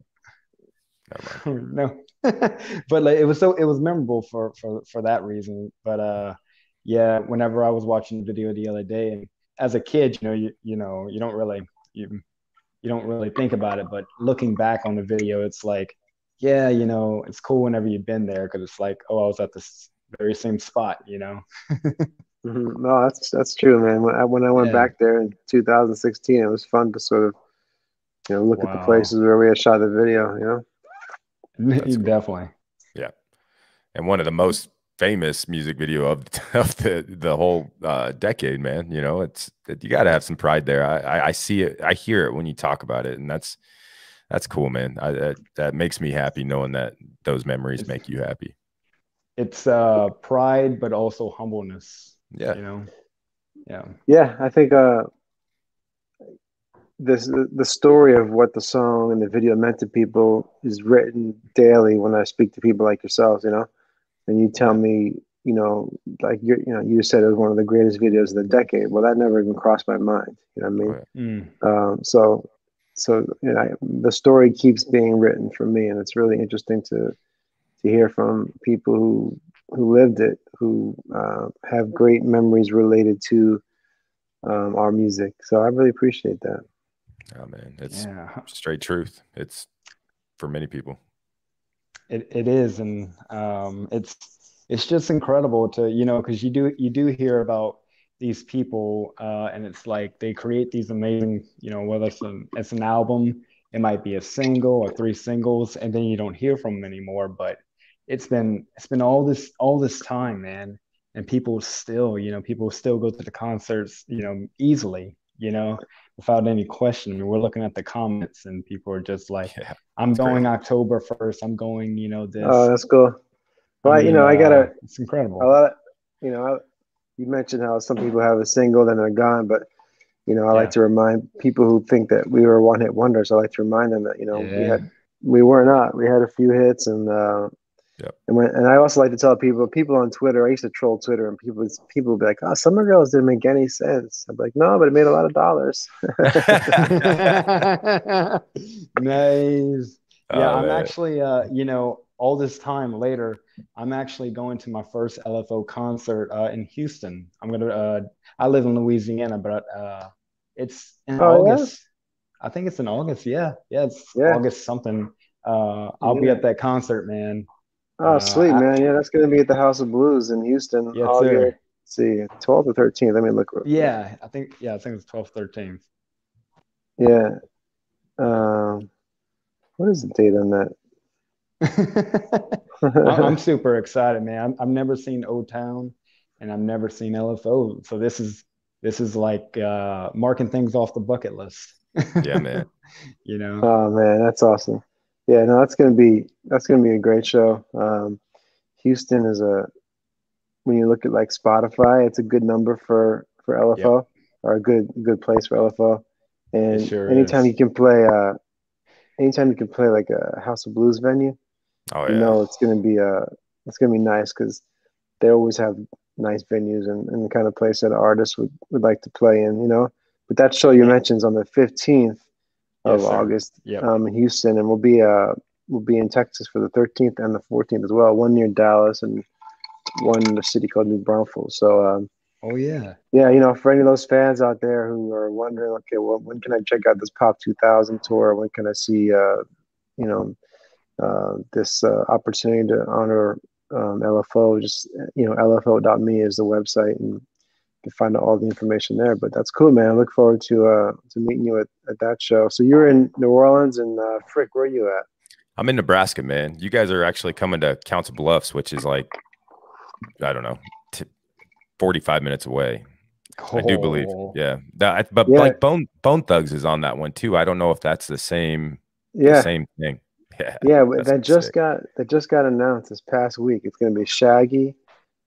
No. But like, it was memorable for that reason. But yeah, whenever I was watching the video the other day, and as a kid, you know, you don't really think about it. But looking back on the video, it's like, yeah, you know, it's cool whenever you've been there, because it's like, oh, I was at this very same spot, you know. Mm-hmm. No, that's true, man. When I went back there in 2016, it was fun to sort of, you know, look at the places where we had shot the video, you know. That's cool. Definitely. Yeah. And one of the most famous music video of the whole decade, man. You know, you got to have some pride there. I see it. I hear it when you talk about it. And that's cool, man. That makes me happy knowing that those memories make you happy. It's pride, but also humbleness. Yeah. You know? Yeah. Yeah. I think the story of what the song and the video meant to people is written daily when I speak to people like yourselves, you know, and you tell me, you know, like you said it was one of the greatest videos of the decade. Well, that never even crossed my mind. You know what I mean? Right. So you know, the story keeps being written for me, and it's really interesting to hear from people who lived it, who have great memories related to our music. So I really appreciate that. Oh man, it's straight truth. It's for many people. It is, and it's just incredible to, you know, because you do hear about these people, and it's like they create these amazing, you know, whether it's an album, it might be a single or three singles, and then you don't hear from them anymore. But it's been all this time, man, and people still go to the concerts, you know, easily, you know, without any question. I mean, we're looking at the comments, and people are just like, I'm going October 1st. I'm going, you know, this. Oh, that's cool. Well, I mean, you know, it's incredible. A lot of, you know, you mentioned how some people have a single, then they're gone. But, you know, I like to remind people who think that we were one hit wonders. I like to remind them that, you know, we were not. We had a few hits, and, and I also like to tell people on Twitter. I used to troll Twitter, and people would be like, "Oh, Summer Girls didn't make any sense." I'm like, "No, but it made a lot of dollars." Nice. Yeah, I'm actually, you know, all this time later, I'm actually going to my first LFO concert in Houston. I live in Louisiana, but it's in August. Yeah? I think it's in August. Yeah, it's August something. I'll be at that concert, man. Oh, sweet, man. Yeah, that's going to be at the House of Blues in Houston. Yes, sir. Let's see, 12th or 13th. Let me look real quick. Yeah, I think it's 12th, 13th. Yeah. What is the date on that? I'm super excited, man. I've never seen O-Town, and I've never seen LFO. So this is like marking things off the bucket list. Yeah, man. You know. Oh man, that's awesome. Yeah, no, that's gonna be a great show. Houston is when you look at like Spotify, it's a good number for LFO, yep, or a good place for LFO. And it sure anytime is. You can play like a House of Blues venue, oh, yeah, you know it's gonna be nice, because they always have nice venues and the kind of place that artists would like to play in, you know. But that show you mentioned is on the 15th of August, yep, in Houston, and we'll be in Texas for the 13th and the 14th as well. One near Dallas and one in a city called New Braunfels. So, yeah, you know, for any of those fans out there who are wondering, okay, well, when can I check out this Pop 2000 tour? When can I see, you know, this opportunity to honor LFO? Just, you know, LFO.me is the website, and find out all the information there. But that's cool, man. I look forward to meeting you at that show. So you're in New Orleans, and Frick, where are you at? I'm in Nebraska, man. You guys are actually coming to Council Bluffs, which is like, I don't know, 45 minutes away. Oh. I do believe, yeah. But like Bone Thugs is on that one too. I don't know if that's the same. Yeah, the same thing. Yeah, yeah. That just got announced this past week. It's going to be Shaggy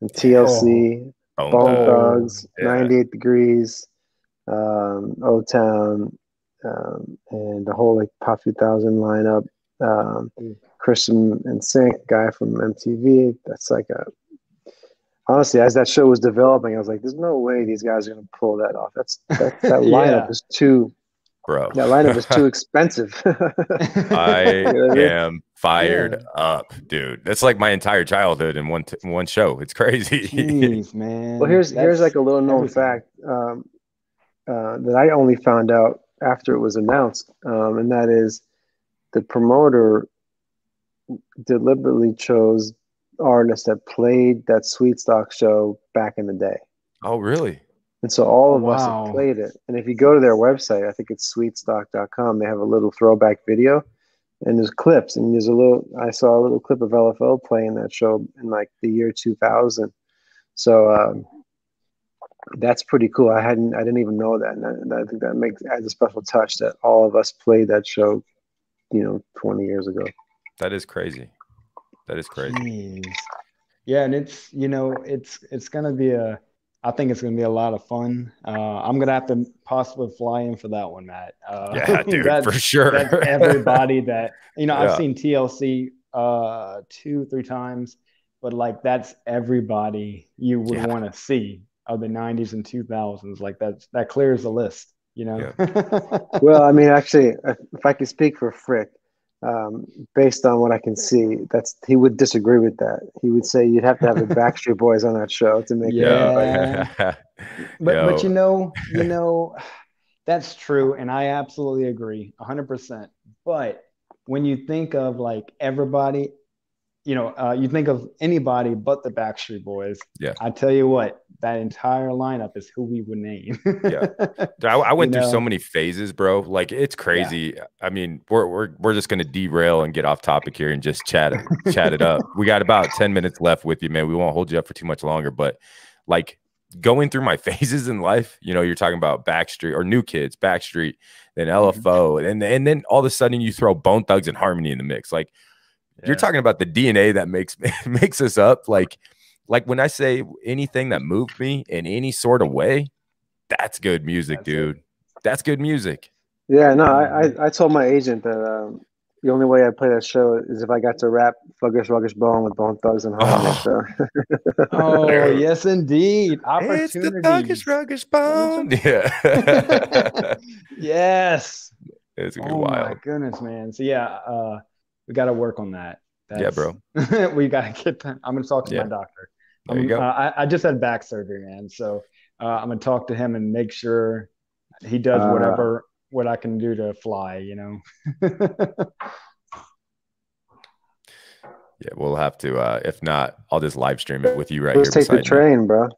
and TLC. Oh. Bone Thugs, 98 Degrees, O-Town, and the whole like Pop 2000 lineup. Christian and NSYNC, guy from MTV. That's like honestly, as that show was developing, I was like, "There's no way these guys are gonna pull that off." That lineup is too, bro. That lineup is too expensive. I am fired up, dude. That's like my entire childhood in one show. It's crazy. Jeez, man. Well, here's like a little known fact that I only found out after it was announced, and that is the promoter deliberately chose artists that played that Sweetstock show back in the day. Oh, really? And so all of us have played it. And if you go to their website, I think it's sweetstock.com, they have a little throwback video. And there's clips, and I saw a little clip of LFO playing that show in like the year 2000. So that's pretty cool. I didn't even know that, and I think that adds a special touch that all of us played that show, you know, 20 years ago. That is crazy. That is crazy. Jeez. Yeah, and it's, you know, it's gonna be I think it's going to be a lot of fun. I'm going to have to possibly fly in for that one, Matt. Yeah, dude, for sure. That's everybody that, you know, I've seen TLC 2-3 times, but like that's everybody you would want to see of the 90s and 2000s. Like that clears the list, you know? Yeah. Well, I mean, actually, if I could speak for Frick, based on what I can see, he would disagree with that. He would say you'd have to have the Backstreet Boys on that show to make it. But you know that's true, and I absolutely agree 100%. But when you think of like everybody, you know, you think of anybody but the Backstreet Boys. Yeah, I tell you what, that entire lineup is who we would name. Yeah, I went through so many phases, bro. Like it's crazy. Yeah. I mean, we're just gonna derail and get off topic here and just chat it up. We got about 10 minutes left with you, man. We won't hold you up for too much longer. But like going through my phases in life, you know, you're talking about Backstreet or New Kids, Backstreet, then LFO, and then all of a sudden you throw Bone Thugs-N-Harmony in the mix, like. Yeah. You're talking about the DNA that makes us up. Like when I say anything that moved me in any sort of way, that's good music, dude. That's good music. Yeah, no, I told my agent that the only way I play that show is if I got to rap "Fluggish Ruggish Bone" with Bone Thugs-N-Harmony. Oh, yes, indeed. Opportunity. It's the Fluggish Ruggish Bone. Yeah. Yes. It's gonna be wild. Oh my goodness, man. So yeah. We got to work on that. Yeah, bro. We got to get that. I'm going to talk to my doctor. There you go. I just had back surgery, man. So I'm going to talk to him and make sure he does what I can do to fly, you know. Yeah, we'll have to. If not, I'll just live stream it with you right here. Take the train, bro.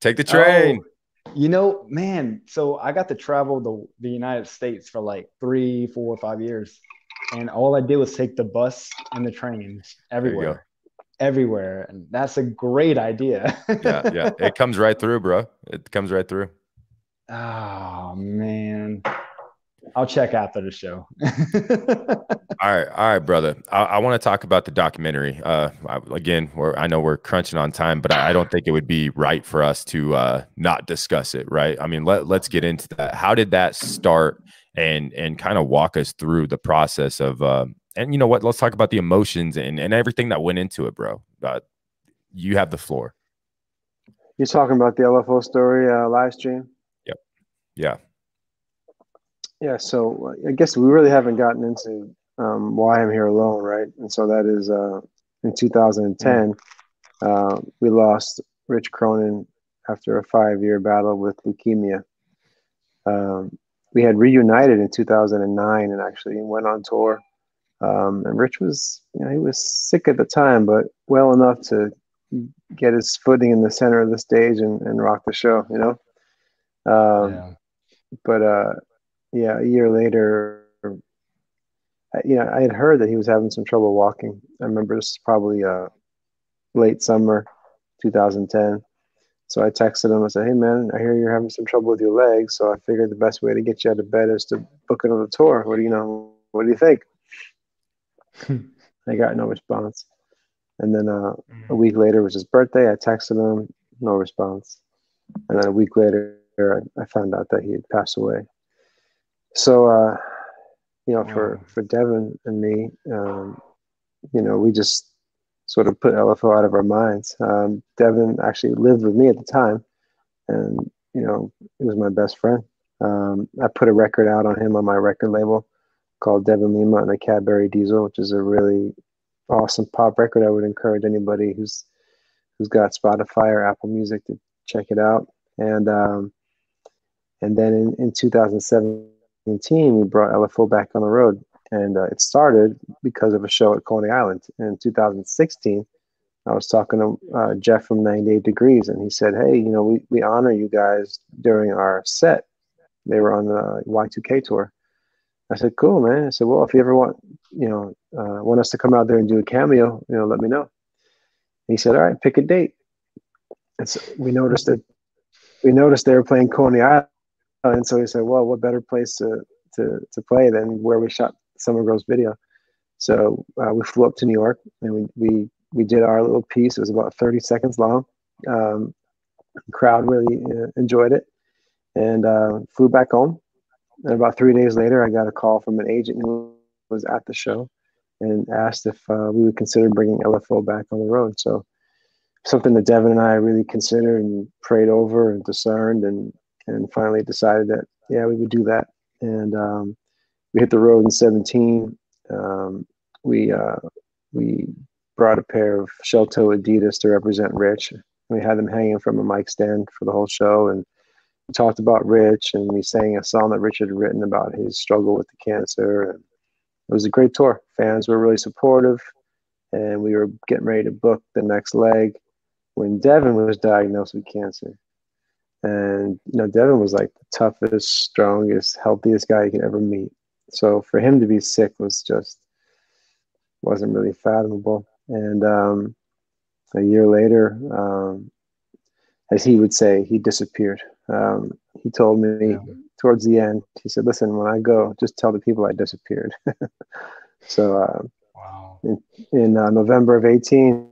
Take the train. Oh, you know, man. So I got to travel the United States for like 3, 4, 5 years, and all I did was take the bus and the train everywhere. Everywhere, and that's a great idea. yeah, it comes right through, bro. It comes right through. Oh man, I'll check after the show. all right, brother. I want to talk about the documentary. Again, I know we're crunching on time, but I don't think it would be right for us to not discuss it, right? I mean, let's get into that. How did that start, and kind of walk us through the process of and you know what? Let's talk about the emotions and everything that went into it, bro. You have the floor. You're talking about the LFO story live stream. Yep. Yeah. So I guess we really haven't gotten into why I'm here alone, right? And so that is in 2010, we lost Rich Cronin after a 5-year battle with leukemia. We had reunited in 2009 and actually went on tour. And Rich was, he was sick at the time, but well enough to get his footing in the center of the stage and rock the show, But a year later, I had heard that he was having some trouble walking. I remember this was probably late summer, 2010. So I texted him. I said, "Hey man, I hear you're having some trouble with your legs. So I figured the best way to get you out of bed is to book another tour. What do you think?" I got no response, and then a week later was his birthday. I texted him, no response, and then a week later I found out that he had passed away. So for Devin and me, we just sort of put LFO out of our minds. Devin actually lived with me at the time, and he was my best friend. I put a record out on him on my record label called Devin Lima and the Cadbury Diesel, which is a really awesome pop record. I would encourage anybody who's got Spotify or Apple Music to check it out. And then in 2017, we brought LFO back on the road, and it started because of a show at Coney Island. And in 2016, I was talking to Jeff from 98 Degrees, and he said, "Hey, we honor you guys during our set." They were on the Y2K tour. I said, "Cool, man." I said, "Well, if you ever want, want us to come out there and do a cameo, let me know." And he said, "All right, pick a date." And so we noticed they were playing Coney Island, and so he said, "Well, what better place to play than where we shot Summer Girls video?" So we flew up to New York, and we did our little piece. It was about 30 seconds long. The crowd really enjoyed it, and flew back home. And about 3 days later, I got a call from an agent who was at the show and asked if we would consider bringing LFO back on the road. So something that Devin and I really considered and prayed over and discerned, and finally decided that, yeah, we would do that. And we hit the road in 2017. We brought a pair of shell-toe Adidas to represent Rich. We had them hanging from a mic stand for the whole show, and we talked about Rich, and we sang a song that Rich had written about his struggle with the cancer. And it was a great tour. Fans were really supportive, and we were getting ready to book the next leg when Devin was diagnosed with cancer. And Devin was like the toughest, strongest, healthiest guy you could ever meet. So for him to be sick wasn't really fathomable. And a year later, as he would say, he disappeared. He told me towards the end, he said, "Listen, when I go, just tell the people I disappeared." So in November of 2018,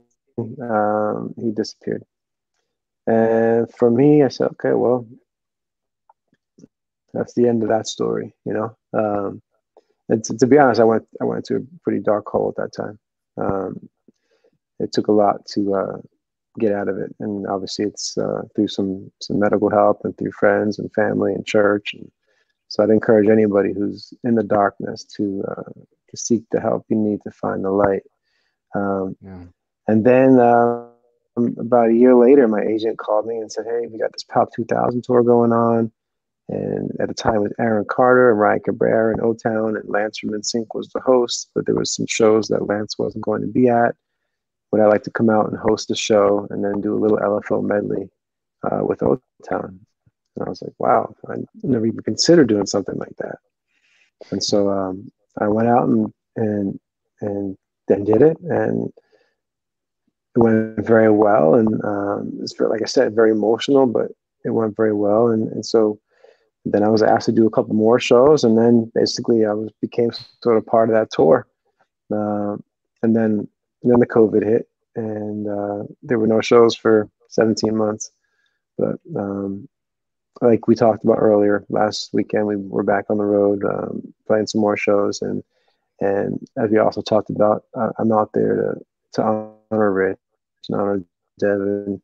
he disappeared. And for me, I said, okay, well, that's the end of that story, And to be honest, I went to a pretty dark hole at that time. It took a lot to get out of it, and obviously it's through some medical help and through friends and family and church. And so I'd encourage anybody who's in the darkness to seek the help you need to find the light. And then about a year later, my agent called me and said, "Hey, we got this Pop 2000 tour going on," and at the time it was Aaron Carter and Ryan Cabrera and O-Town, and Lance from NSYNC was the host, but there was some shows that Lance wasn't going to be at. would I like to come out and host a show and then do a little LFO medley with O-Town? And I was like, wow, I never even considered doing something like that. And so I went out and then did it, and it went very well. And it's, like I said, very emotional, but it went very well. And so then I was asked to do a couple more shows, and then basically I became sort of part of that tour. And then the COVID hit, and there were no shows for 17 months. But like we talked about earlier, last weekend we were back on the road playing some more shows, and as we also talked about, I'm out there to honor Rich, to honor Devin,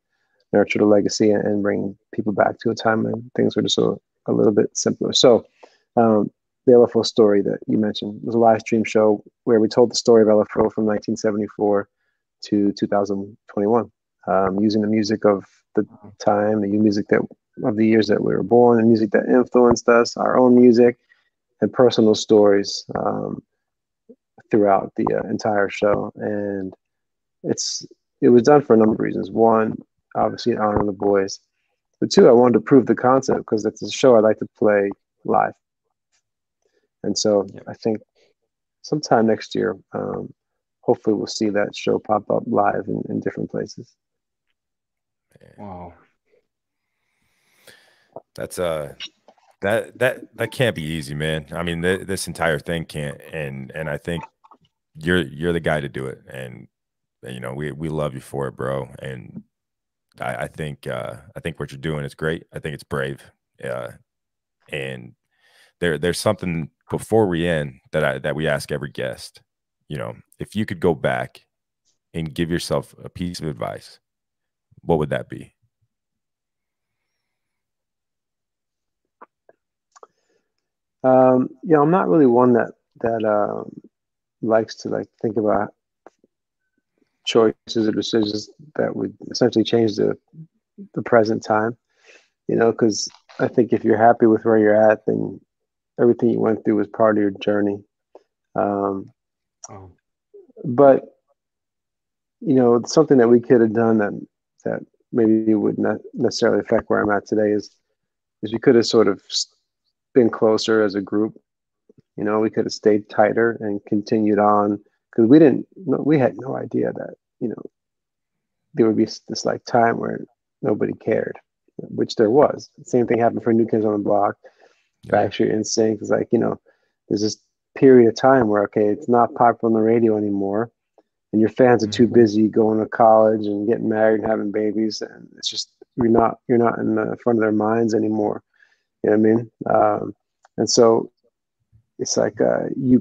nurture the legacy, and bring people back to a time when things were just a little bit simpler. So the LFO story that you mentioned was a live stream show where we told the story of LFO from 1974 to 2021, using the music of the time, the music that of the years that we were born, the music that influenced us, our own music, and personal stories throughout the entire show. And it was done for a number of reasons. One, obviously, to honor the boys. But two, I wanted to prove the concept, because that's a show I like to play live. And so I think sometime next year, hopefully we'll see that show pop up live in different places. Wow. That's that can't be easy, man. I mean, this entire thing can't, and I think you're the guy to do it, and you know we love you for it, bro. And I think what you're doing is great. I think it's brave. And there's something before we end that we ask every guest. You know, if you could go back and give yourself a piece of advice, what would that be? You know, I'm not really one that likes to think about choices or decisions that would essentially change the present time, you know, because I think if you're happy with where you're at, then everything you went through was part of your journey. But you know, something that we could have done that maybe would not necessarily affect where I'm at today is we could have sort of been closer as a group. You know, we could have stayed tighter and continued on, because we had no idea that, you know, there would be this time where nobody cared, which there was. Same thing happened for New Kids on the Block, Backstreet, NSYNC. It's like, you know, there's this period of time where, okay, it's not popular on the radio anymore, and your fans are too busy going to college and getting married and having babies, and it's just you're not in the front of their minds anymore. You know what I mean? And so it's like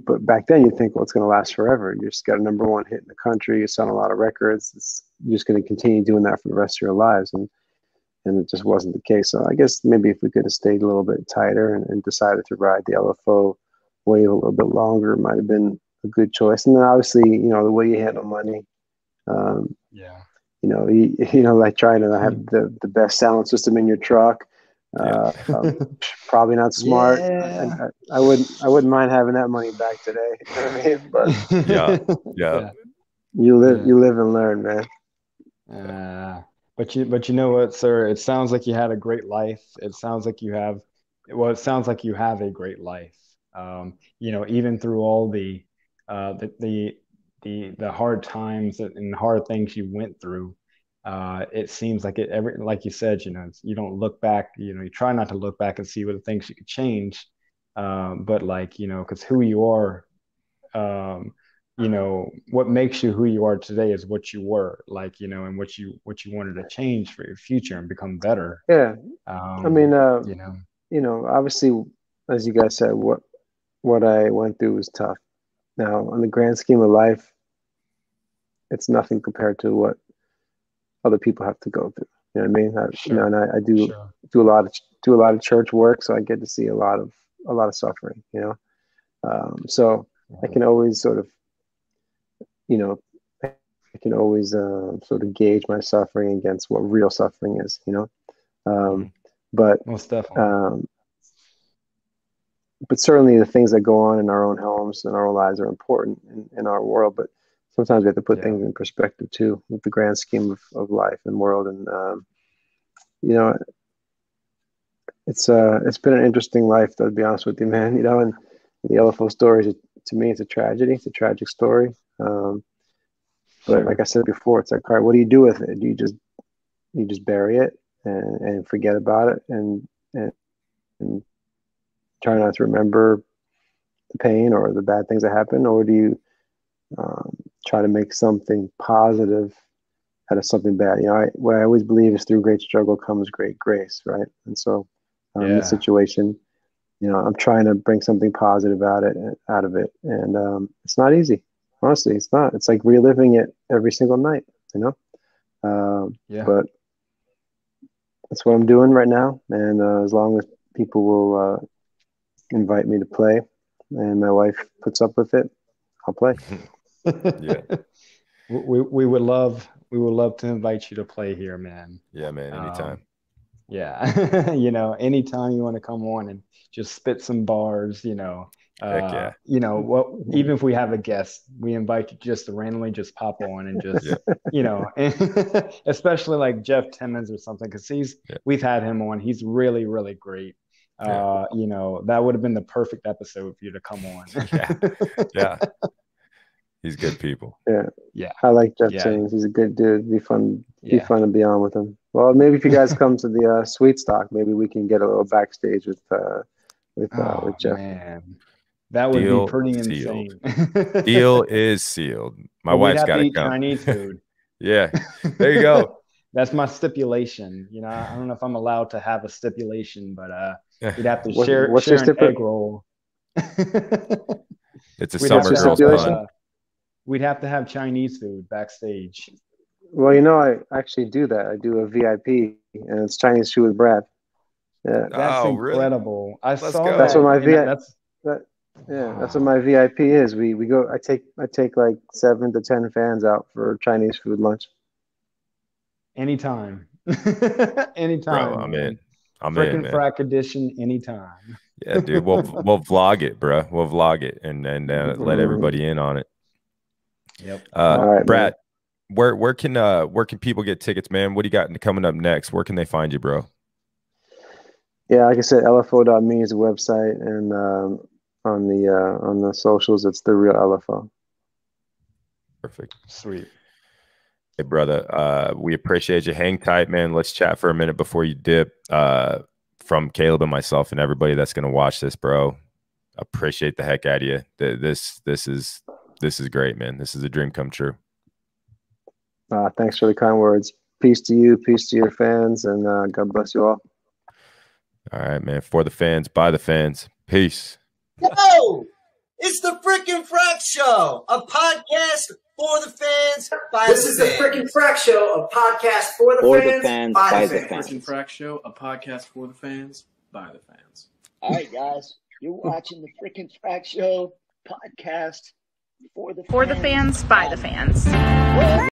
but back then you think, well, it's going to last forever. You just got a #1 hit in the country. You're selling a lot of records. You're just going to continue doing that for the rest of your lives. And it just wasn't the case. So I guess maybe if we could have stayed a little bit tighter and decided to ride the LFO wave a little bit longer, might have been a good choice. And then obviously, you know, the way you handle money. You know, you know, like trying to have the best sound system in your truck. Probably not smart. Yeah. I wouldn't mind having that money back today. You know what I mean? But yeah. You live and learn, man. But you know what, sir? It sounds like you had a great life. It sounds like you have a great life. You know, even through all the hard times and hard things you went through. It seems like like you said, you know, you don't look back, you know, you try not to look back and see what the things you could change. But like, you know, cause who you are, you know, what makes you who you are today is what you were like, you know, and what you wanted to change for your future and become better. Yeah. I mean, you know, obviously, as you guys said, what I went through was tough. Now, on the grand scheme of life, it's nothing compared to what other people have to go through. You know what I mean? I do a lot of church work, so I get to see a lot of suffering. You know, so I can always sort of, you know, sort of gauge my suffering against what real suffering is. You know, but most definitely. But certainly the things that go on in our own homes and our own lives are important in our world. But sometimes we have to put things in perspective too, with the grand scheme of life and world. And, you know, it's been an interesting life, to be honest with you, man, you know, and the LFO story, to me, it's a tragedy. It's a tragic story. But like I said before, it's like, all right, what do you do with it? Do you just bury it and forget about it and try not to remember the pain or the bad things that happened? Or do you try to make something positive out of something bad? You know, what I always believe is through great struggle comes great grace, right? And so this situation, you know, I'm trying to bring something positive out of it. And it's not easy. Honestly, it's not. It's like reliving it every single night, you know? But that's what I'm doing right now. And as long as people will invite me to play and my wife puts up with it, I'll play. We would love to invite you to play here, man. Yeah, man, anytime. Yeah, you know, anytime you want to come on and just spit some bars, you know. You know what? Even if we have a guest, we invite you just to randomly just pop on and just, you know, and especially like Jeff Timmons or something, because we've had him on. He's really, really great. You know, that would have been the perfect episode for you to come on. He's good people. I like Jeff Timmons. He's a good dude. It'd be fun. Be fun to be on with him. Well, maybe if you guys come to the Sweetstock, maybe we can get a little backstage with Jeff. Man. That would be pretty insane. Deal is sealed. My wife's got to come. Chinese food. There you go. That's my stipulation. You know, I don't know if I'm allowed to have a stipulation, but you'd have to share an egg roll. It's a Summer Girls pun. We'd have to have Chinese food backstage. Well, you know, I actually do that. I do a VIP, and it's Chinese food with Brad. Yeah, that's incredible. Really? Let's go. That's what my VIP. Yeah, that's what my VIP is. We go. I take like 7 to 10 fans out for Chinese food lunch. Anytime, anytime. Bro, I'm in. I'm in, man. Frack edition, anytime. Yeah, dude. We'll vlog it, bro. We'll vlog it and let everybody in on it. Yep. All right, Brad. Man. Where can people get tickets, man? What do you got coming up next? Where can they find you, bro? Yeah, like I said, LFO.me is the website, and on the socials, it's The Real LFO. Perfect. Sweet. Hey, brother, we appreciate you. Hang tight, man. Let's chat for a minute before you dip. From Caleb and myself and everybody that's going to watch this, bro, appreciate the heck out of you. This is great, man. This is a dream come true. Thanks for the kind words. Peace to you, peace to your fans, and God bless you all. All right, man. For the fans, by the fans. Peace. Yo, it's the Frickin' Frack Show, a podcast for the fans by the fans. This is the Frickin' Frack Show, a podcast for the fans by the fans. Frickin' Frack Show, a podcast for the fans by the fans. All right, guys, you're watching the Frickin' Frack Show podcast for the fans by the fans.